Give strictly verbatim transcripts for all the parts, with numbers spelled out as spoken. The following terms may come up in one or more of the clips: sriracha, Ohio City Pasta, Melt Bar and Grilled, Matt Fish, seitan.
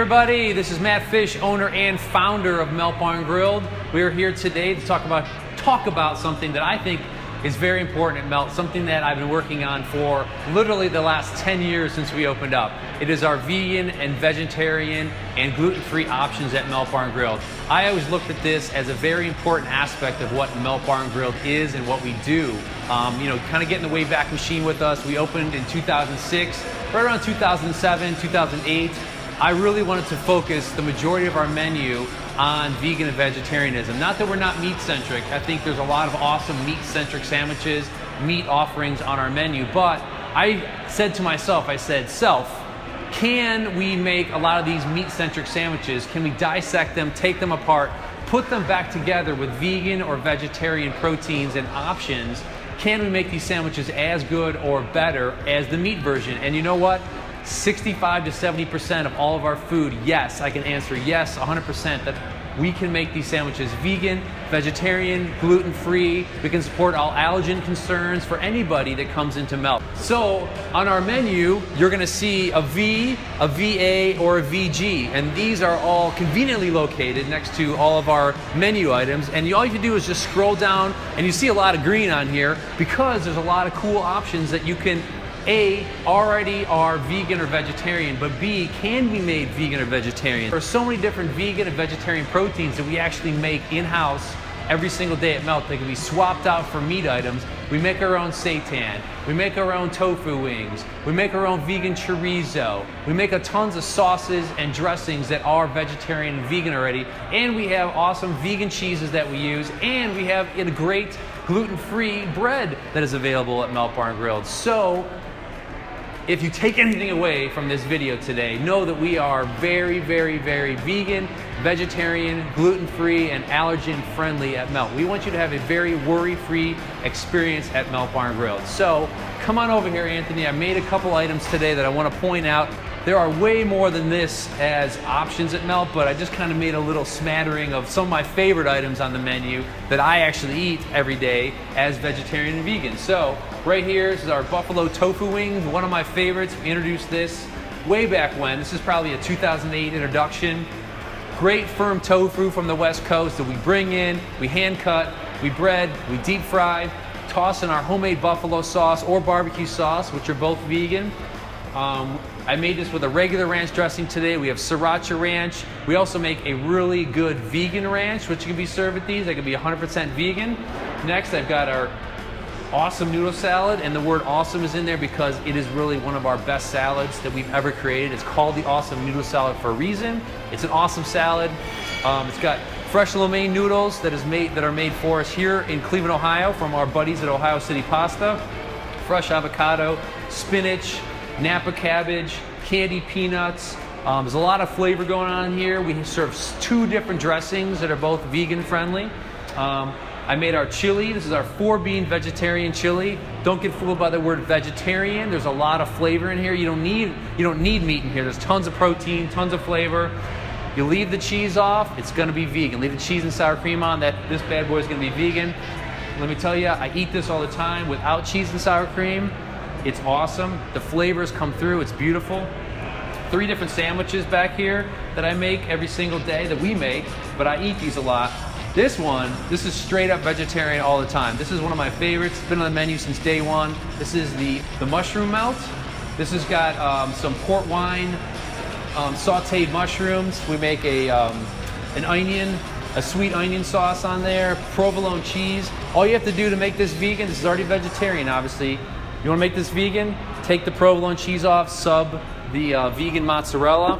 everybody, this is Matt Fish, owner and founder of Melt Bar and Grilled. We are here today to talk about talk about something that I think is very important at Melt, something that I've been working on for literally the last ten years since we opened up. It is our vegan and vegetarian and gluten-free options at Melt Bar and Grilled. I always looked at this as a very important aspect of what Melt Bar and Grilled is and what we do. Um, you know, kind of getting the Wayback Machine with us. We opened in two thousand six, right around two thousand seven, two thousand eight. I really wanted to focus the majority of our menu on vegan and vegetarianism. Not that we're not meat-centric. I think there's a lot of awesome meat-centric sandwiches, meat offerings on our menu, but I said to myself, I said, self, can we make a lot of these meat-centric sandwiches? Can we dissect them, take them apart, put them back together with vegan or vegetarian proteins and options? Can we make these sandwiches as good or better as the meat version? And you know what? sixty-five to seventy percent of all of our food, yes, I can answer yes, one hundred percent, that we can make these sandwiches vegan, vegetarian, gluten-free. We can support all allergen concerns for anybody that comes into Melt. So on our menu, you're gonna see a V, a V A, or a V G, and these are all conveniently located next to all of our menu items, and all you can do is just scroll down, and you see a lot of green on here because there's a lot of cool options that you can A, already are vegan or vegetarian, but B, can be made vegan or vegetarian. There are so many different vegan and vegetarian proteins that we actually make in-house every single day at Melt. They can be swapped out for meat items. We make our own seitan. We make our own tofu wings. We make our own vegan chorizo. We make a tons of sauces and dressings that are vegetarian and vegan already. And we have awesome vegan cheeses that we use. And we have a great gluten-free bread that is available at Melt Bar and Grilled. So, if you take anything away from this video today, know that we are very, very, very vegan, vegetarian, gluten-free, and allergen-friendly at Melt. We want you to have a very worry-free experience at Melt Bar and Grilled. So come on over here, Anthony. I made a couple items today that I want to point out. There are way more than this as options at Melt, but I just kind of made a little smattering of some of my favorite items on the menu that I actually eat every day as vegetarian and vegan. So right here, this is our buffalo tofu wings, one of my favorites. We introduced this way back when. This is probably a two thousand eight introduction. Great firm tofu from the West Coast that we bring in, we hand cut, we bread, we deep fry, toss in our homemade buffalo sauce or barbecue sauce, which are both vegan. Um, I made this with a regular ranch dressing today. We have sriracha ranch. We also make a really good vegan ranch, which can be served with these. They can be one hundred percent vegan. Next, I've got our awesome noodle salad, and the word awesome is in there because it is really one of our best salads that we've ever created. It's called the awesome noodle salad for a reason. It's an awesome salad. Um, it's got fresh lo mein noodles that is made that are made for us here in Cleveland, Ohio, from our buddies at Ohio City Pasta. Fresh avocado, spinach, Napa cabbage, candied peanuts. Um, there's a lot of flavor going on here. We serve two different dressings that are both vegan friendly. Um, I made our chili. This is our four bean vegetarian chili. Don't get fooled by the word vegetarian. There's a lot of flavor in here. You don't need, you don't need meat in here. There's tons of protein, tons of flavor. You leave the cheese off, it's gonna be vegan. Leave the cheese and sour cream on, that this bad boy is gonna be vegan. Let me tell you, I eat this all the time without cheese and sour cream. It's awesome. The flavors come through. It's beautiful. Three different sandwiches back here that I make every single day that we make, but I eat these a lot. This one, this is straight up vegetarian all the time. This is one of my favorites. It's been on the menu since day one. This is the, the mushroom melt. This has got um, some port wine, um, sauteed mushrooms. We make a, um, an onion, a sweet onion sauce on there, provolone cheese. All you have to do to make this vegan, this is already vegetarian obviously, you want to make this vegan, take the provolone cheese off, sub the uh, vegan mozzarella.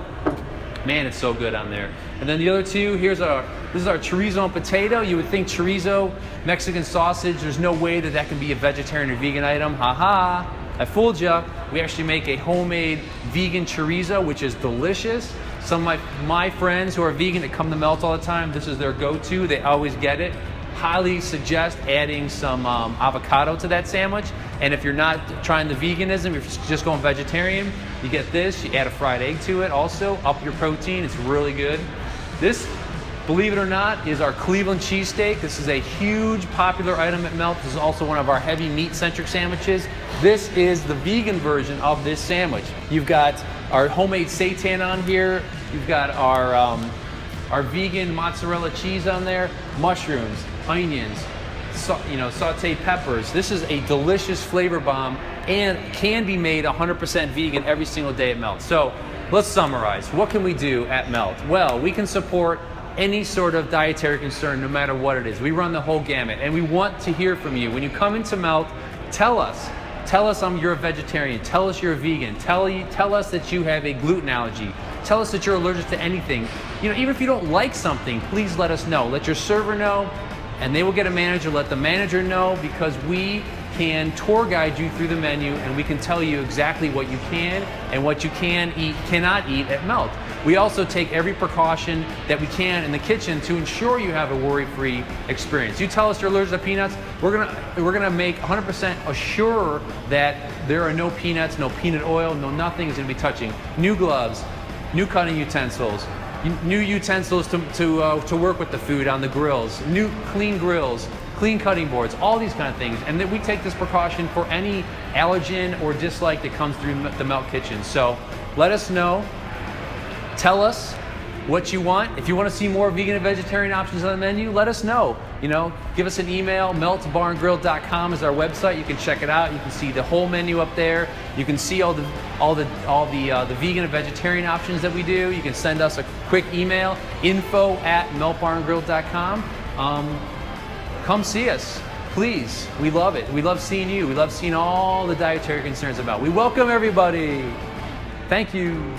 Man, it's so good on there. And then the other two, here's our, this is our chorizo and potato. You would think chorizo, Mexican sausage, there's no way that that can be a vegetarian or vegan item. Haha, -ha, I fooled ya. We actually make a homemade vegan chorizo, which is delicious. Some of my, my friends who are vegan that come to Melt all the time, this is their go-to, they always get it. Highly suggest adding some um, avocado to that sandwich. And if you're not trying the veganism, if you're just going vegetarian, you get this, you add a fried egg to it also, up your protein, it's really good. This, believe it or not, is our Cleveland cheesesteak. This is a huge popular item at Melt. This is also one of our heavy meat-centric sandwiches. This is the vegan version of this sandwich. You've got our homemade seitan on here, You've got our, um, our vegan mozzarella cheese on there, mushrooms, onions, sa you know, sauteed peppers. This is a delicious flavor bomb and can be made one hundred percent vegan every single day at Melt. So let's summarize. What can we do at Melt? Well, we can support any sort of dietary concern, no matter what it is. We run the whole gamut, and we want to hear from you. When you come into Melt, tell us. Tell us um, you're a vegetarian. Tell us you're a vegan. Tell, you, tell us that you have a gluten allergy. Tell us that you're allergic to anything. You know, even if you don't like something, please let us know. Let your server know, and they will get a manager. Let the manager know, because we can tour guide you through the menu, and we can tell you exactly what you can and what you can eat, cannot eat at Melt. We also take every precaution that we can in the kitchen to ensure you have a worry-free experience. You tell us you're allergic to peanuts, we're gonna, we're gonna make one hundred percent assure that there are no peanuts, no peanut oil, no nothing is gonna be touching. New gloves, new cutting utensils, new utensils to, to, uh, to work with the food on the grills, new clean grills, clean cutting boards, all these kind of things. And that we take this precaution for any allergen or dislike that comes through the Melt kitchen. So let us know. Tell us what you want. If you want to see more vegan and vegetarian options on the menu, let us know. You know, give us an email. melt bar and grilled dot com is our website. You can check it out. You can see the whole menu up there. You can see all the all the all the uh, the vegan and vegetarian options that we do. You can send us a quick email: info at melt bar and grilled dot com. Um, come see us, please. We love it. We love seeing you. We love seeing all the dietary concerns about. We welcome everybody. Thank you.